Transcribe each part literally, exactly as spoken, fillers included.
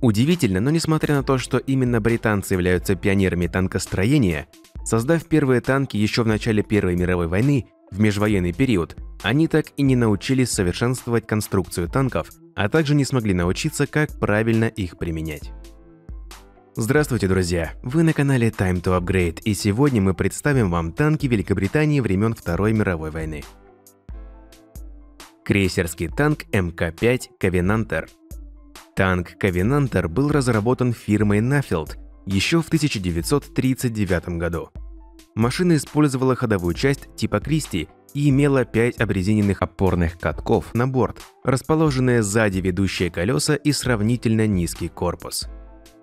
Удивительно, но несмотря на то, что именно британцы являются пионерами танкостроения, создав первые танки еще в начале Первой мировой войны, в межвоенный период, они так и не научились совершенствовать конструкцию танков, а также не смогли научиться, как правильно их применять. Здравствуйте, друзья! Вы на канале Time to Upgrade, и сегодня мы представим вам танки Великобритании времен Второй мировой войны. Крейсерский танк эм ка пять Covenanter. Танк Covenanter был разработан фирмой Nuffield еще в тысяча девятьсот тридцать девятом году. Машина использовала ходовую часть типа Кристи и имела пять обрезиненных опорных катков на борт, расположенные сзади ведущие колеса и сравнительно низкий корпус.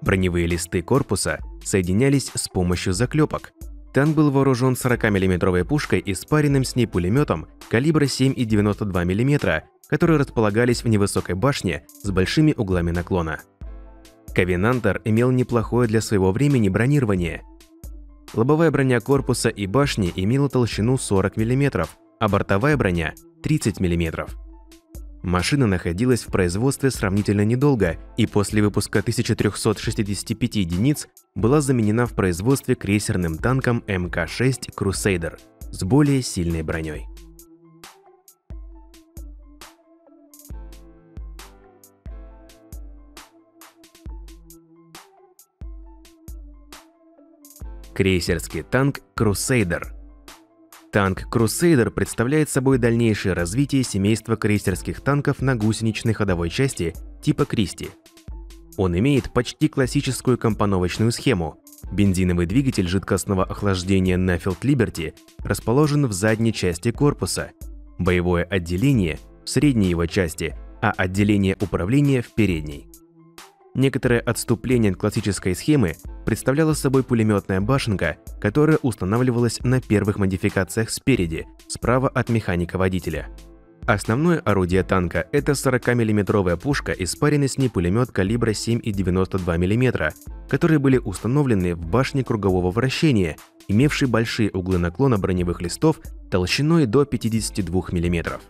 Броневые листы корпуса соединялись с помощью заклепок. Танк был вооружен сорокамиллиметровой пушкой и спаренным с ней пулеметом калибра семь и девяносто два миллиметра, которые располагались в невысокой башне с большими углами наклона. Covenanter имел неплохое для своего времени бронирование. Лобовая броня корпуса и башни имела толщину сорок миллиметров, а бортовая броня – тридцать миллиметров. Машина находилась в производстве сравнительно недолго и после выпуска тысяча триста шестьдесят пять единиц была заменена в производстве крейсерным танком эм ка шесть Crusader с более сильной броней. Крейсерский танк Crusader. Танк Crusader представляет собой дальнейшее развитие семейства крейсерских танков на гусеничной ходовой части типа Кристи. Он имеет почти классическую компоновочную схему. Бензиновый двигатель жидкостного охлаждения Nuffield Liberty расположен в задней части корпуса, боевое отделение в средней его части, а отделение управления в передней. Некоторое отступление от классической схемы представляла собой пулеметная башенка, которая устанавливалась на первых модификациях спереди, справа от механика-водителя. Основное орудие танка – это сорокамиллиметровая пушка и спаренный с ней пулемет калибра семь и девяносто два миллиметра, которые были установлены в башне кругового вращения, имевшей большие углы наклона броневых листов толщиной до пятидесяти двух миллиметров.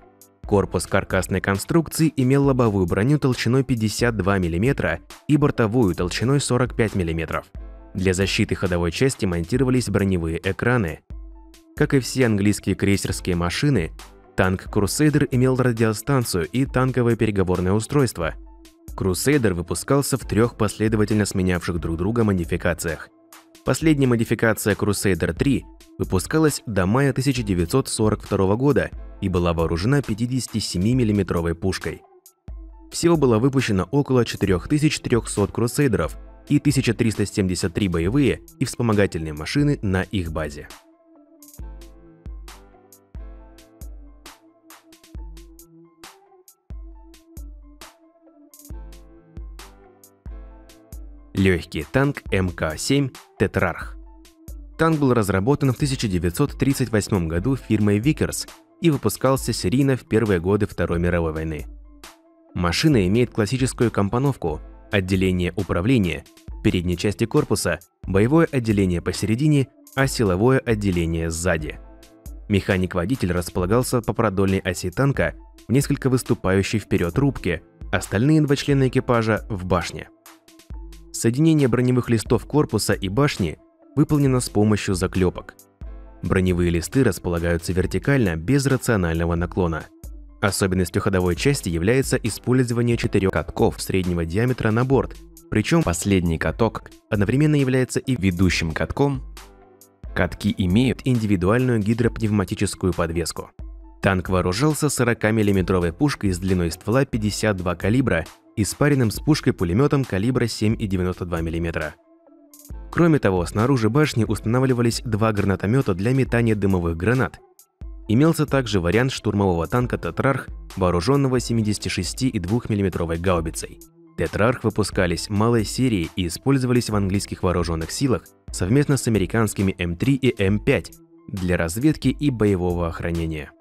Корпус каркасной конструкции имел лобовую броню толщиной пятьдесят два миллиметра и бортовую толщиной сорок пять миллиметров. Для защиты ходовой части монтировались броневые экраны. Как и все английские крейсерские машины, танк Crusader имел радиостанцию и танковое переговорное устройство. Crusader выпускался в трех последовательно сменявших друг друга модификациях. Последняя модификация Crusader три выпускалась до мая тысяча девятьсот сорок второго года и была вооружена пятидесятисемимиллиметровой пушкой. Всего было выпущено около четырёх тысяч трёхсот крусейдеров и тысяча триста семьдесят три боевые и вспомогательные машины на их базе. Легкий танк эм ка семь Tetrarch. Танк был разработан в тысяча девятьсот тридцать восьмом году фирмой Викерс и выпускался серийно в первые годы Второй мировой войны. Машина имеет классическую компоновку: отделение управления в передней части корпуса, боевое отделение посередине, а силовое отделение сзади. Механик-водитель располагался по продольной оси танка в несколько выступающей вперед рубке, остальные два члена экипажа в башне. Соединение броневых листов корпуса и башни выполнено с помощью заклепок. Броневые листы располагаются вертикально, без рационального наклона. Особенностью ходовой части является использование четырех катков среднего диаметра на борт, причем последний каток одновременно является и ведущим катком. Катки имеют индивидуальную гидропневматическую подвеску. Танк вооружался сорокамиллиметровой пушкой с длиной ствола пятьдесят два калибра и спаренным с пушкой пулеметом калибра семь и девяносто два миллиметра. Кроме того, снаружи башни устанавливались два гранатомета для метания дымовых гранат. Имелся также вариант штурмового танка Тетрарх, вооруженного семидесятишести и двух миллиметровой гаубицей. Тетрарх выпускались малой серии и использовались в английских вооруженных силах совместно с американскими эм три и эм пять для разведки и боевого охранения.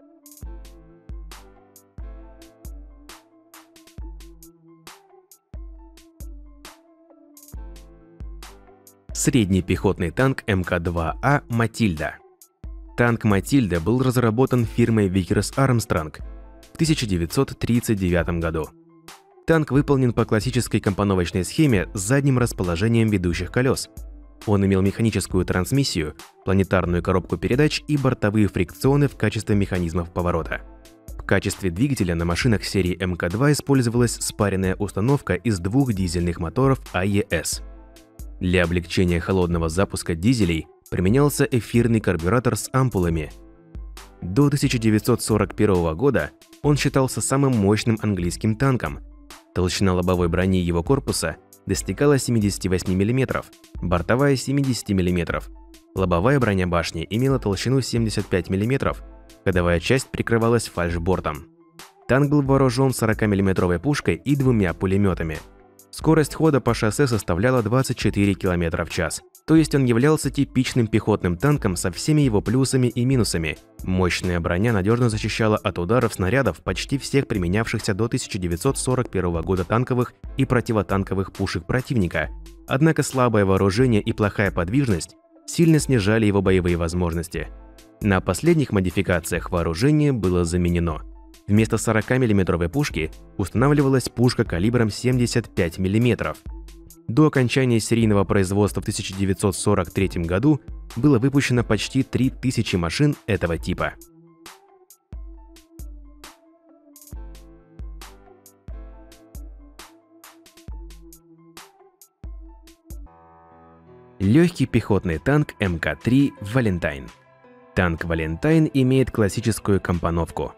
Средний пехотный танк эм ка два а «Матильда». Танк «Матильда» был разработан фирмой Викерс Армстранг в тысяча девятьсот тридцать девятом году. В Танк выполнен по классической компоновочной схеме с задним расположением ведущих колес. Он имел механическую трансмиссию, планетарную коробку передач и бортовые фрикционы в качестве механизмов поворота. В качестве двигателя на машинах серии эм ка два использовалась спаренная установка из двух дизельных моторов а е эс. Для облегчения холодного запуска дизелей применялся эфирный карбюратор с ампулами. До тысяча девятьсот сорок первого года он считался самым мощным английским танком. Толщина лобовой брони его корпуса достигала семидесяти восьми миллиметров, бортовая – семидесяти миллиметров. Лобовая броня башни имела толщину семидесяти пяти миллиметров, ходовая часть прикрывалась фальшбортом. Танк был вооружен сорока миллиметровой пушкой и двумя пулеметами. Скорость хода по шоссе составляла двадцать четыре километра в час, то есть он являлся типичным пехотным танком со всеми его плюсами и минусами. Мощная броня надежно защищала от ударов снарядов почти всех применявшихся до тысяча девятьсот сорок первого года танковых и противотанковых пушек противника, однако слабое вооружение и плохая подвижность сильно снижали его боевые возможности. На последних модификациях вооружение было заменено. Вместо сорока миллиметровой пушки устанавливалась пушка калибром семьдесят пять миллиметров. До окончания серийного производства в тысяча девятьсот сорок третьем году было выпущено почти три тысячи машин этого типа. Легкий пехотный танк эм ка три «Valentine». Танк «Valentine» имеет классическую компоновку.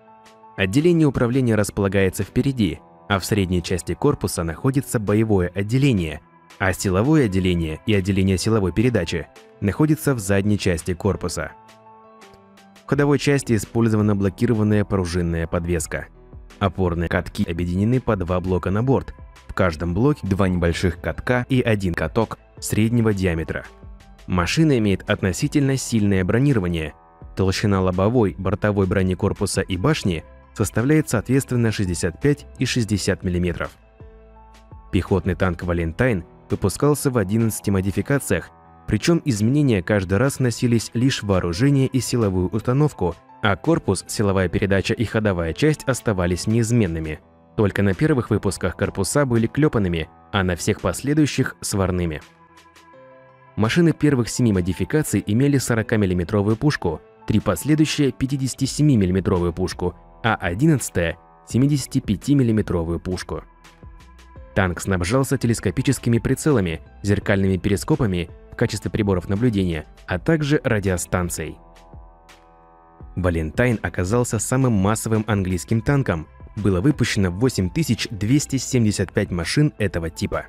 Отделение управления располагается впереди, а в средней части корпуса находится боевое отделение, а силовое отделение и отделение силовой передачи находятся в задней части корпуса. В ходовой части использована блокированная пружинная подвеска. Опорные катки объединены по два блока на борт, в каждом блоке два небольших катка и один каток среднего диаметра. Машина имеет относительно сильное бронирование. Толщина лобовой, бортовой брони корпуса и башни составляет соответственно шестьдесят пять и шестьдесят миллиметров. Пехотный танк «Valentine» выпускался в одиннадцати модификациях, причем изменения каждый раз вносились лишь в вооружение и силовую установку, а корпус, силовая передача и ходовая часть оставались неизменными. Только на первых выпусках корпуса были клепанными, а на всех последующих – сварными. Машины первых семи модификаций имели сорокамиллиметровую пушку, три последующие – пятидесятисемимиллиметровую пушку, а одиннадцатая – семидесятипятимиллиметровую пушку. Танк снабжался телескопическими прицелами, зеркальными перископами в качестве приборов наблюдения, а также радиостанцией. «Valentine» оказался самым массовым английским танком. Было выпущено восемь тысяч двести семьдесят пять машин этого типа.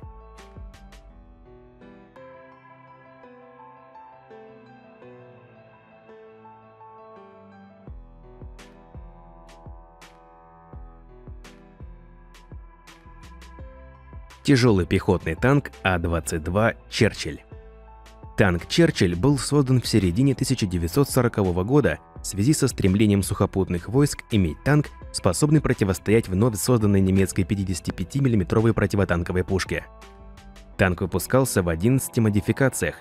Тяжелый пехотный танк а двадцать два «Черчилль». Танк «Черчилль» был создан в середине тысяча девятьсот сорокового года в связи со стремлением сухопутных войск иметь танк, способный противостоять вновь созданной немецкой пятидесятипятимиллиметровой противотанковой пушке. Танк выпускался в одиннадцати модификациях.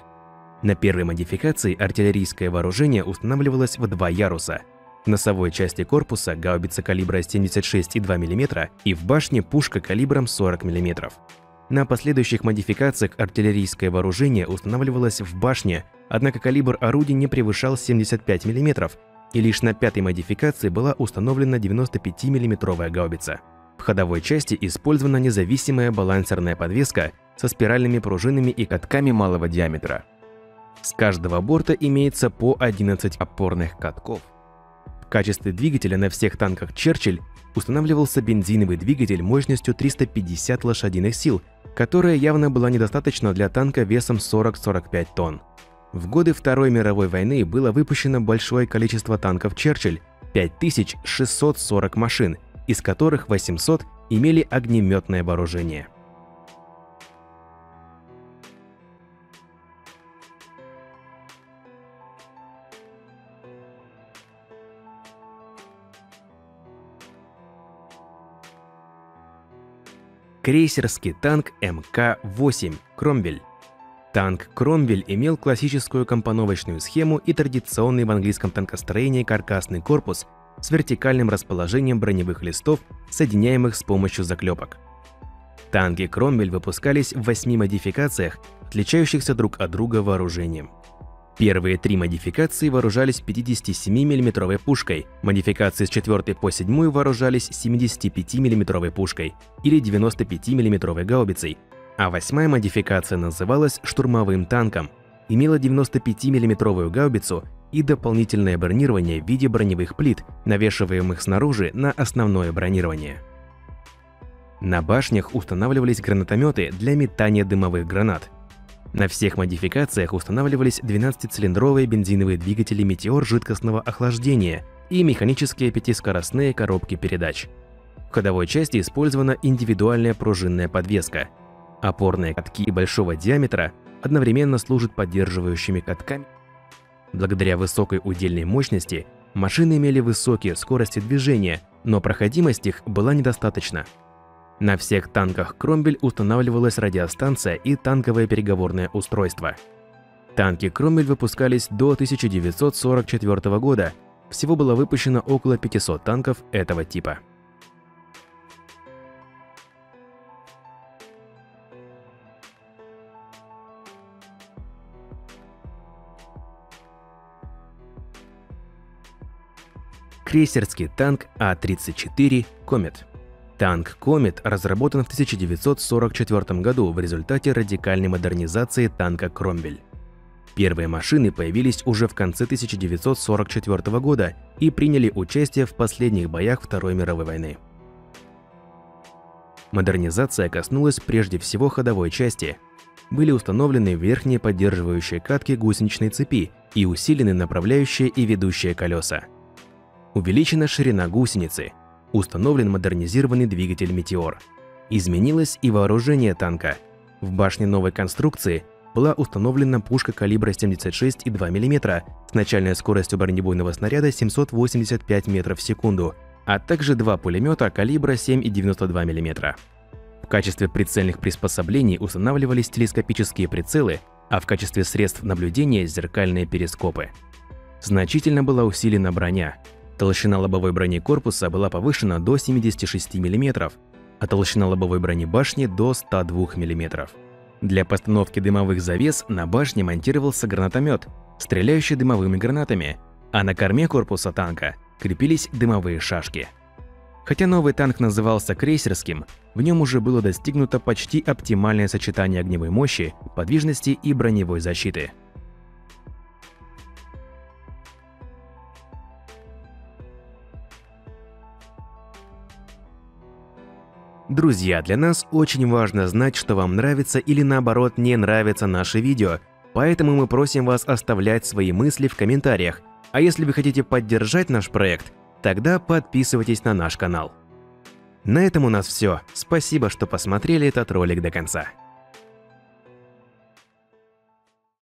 На первой модификации артиллерийское вооружение устанавливалось в два яруса. В носовой части корпуса гаубица калибра семьдесят шесть и два миллиметра и в башне пушка калибром сорок миллиметров. На последующих модификациях артиллерийское вооружение устанавливалось в башне, однако калибр орудий не превышал семидесяти пяти миллиметров, и лишь на пятой модификации была установлена девяносто пятимиллиметровая гаубица. В ходовой части использована независимая балансерная подвеска со спиральными пружинами и катками малого диаметра. С каждого борта имеется по одиннадцать опорных катков. В качестве двигателя на всех танках «Черчилль» устанавливался бензиновый двигатель мощностью триста пятьдесят лошадиных сил, которая явно была недостаточна для танка весом сорок-сорок пять тонн. В годы Второй мировой войны было выпущено большое количество танков «Черчилль» – пять тысяч шестьсот сорок машин, из которых восемьсот имели огнеметное вооружение. Крейсерский танк эм ка восемь «Кромвель». Танк «Кромвель» имел классическую компоновочную схему и традиционный в английском танкостроении каркасный корпус с вертикальным расположением броневых листов, соединяемых с помощью заклепок. Танки Кромвель выпускались в восьми модификациях, отличающихся друг от друга вооружением. Первые три модификации вооружались пятидесятисемимиллиметровой пушкой, модификации с четвёртой по седьмую вооружались семидесятипятимиллиметровой пушкой или девяностопятимиллиметровой гаубицей, а восьмая модификация называлась штурмовым танком, имела девяностопятимиллиметровую гаубицу и дополнительное бронирование в виде броневых плит, навешиваемых снаружи на основное бронирование. На башнях устанавливались гранатометы для метания дымовых гранат. На всех модификациях устанавливались двенадцатицилиндровые бензиновые двигатели «Метеор» жидкостного охлаждения и механические пятискоростные коробки передач. В ходовой части использована индивидуальная пружинная подвеска. Опорные катки большого диаметра одновременно служат поддерживающими катками. Благодаря высокой удельной мощности машины имели высокие скорости движения, но проходимость их была недостаточна. На всех танках Кромвель устанавливалась радиостанция и танковое переговорное устройство. Танки Кромвель выпускались до тысяча девятьсот сорок четвёртого года. Всего было выпущено около пятисот танков этого типа. Крейсерский танк А тридцать четыре «Комет». Танк «Комет» разработан в тысяча девятьсот сорок четвёртом году в результате радикальной модернизации танка «Кромвель». Первые машины появились уже в конце тысяча девятьсот сорок четвёртого года и приняли участие в последних боях Второй мировой войны. Модернизация коснулась прежде всего ходовой части. Были установлены верхние поддерживающие катки гусеничной цепи и усилены направляющие и ведущие колеса. Увеличена ширина гусеницы. Установлен модернизированный двигатель «Метеор». Изменилось и вооружение танка. В башне новой конструкции была установлена пушка калибра семьдесят шесть и два миллиметра с начальной скоростью бронебойного снаряда семьсот восемьдесят пять метров в секунду, а также два пулемета калибра семь и девяносто два миллиметра. В качестве прицельных приспособлений устанавливались телескопические прицелы, а в качестве средств наблюдения – зеркальные перископы. Значительно была усилена броня. Толщина лобовой брони корпуса была повышена до семидесяти шести миллиметров, а толщина лобовой брони башни до ста двух миллиметров. Для постановки дымовых завес на башне монтировался гранатомет, стреляющий дымовыми гранатами, а на корме корпуса танка крепились дымовые шашки. Хотя новый танк назывался крейсерским, в нем уже было достигнуто почти оптимальное сочетание огневой мощи, подвижности и броневой защиты. Друзья, для нас очень важно знать, что вам нравится или наоборот не нравится наше видео, поэтому мы просим вас оставлять свои мысли в комментариях, а если вы хотите поддержать наш проект, тогда подписывайтесь на наш канал. На этом у нас все, спасибо, что посмотрели этот ролик до конца.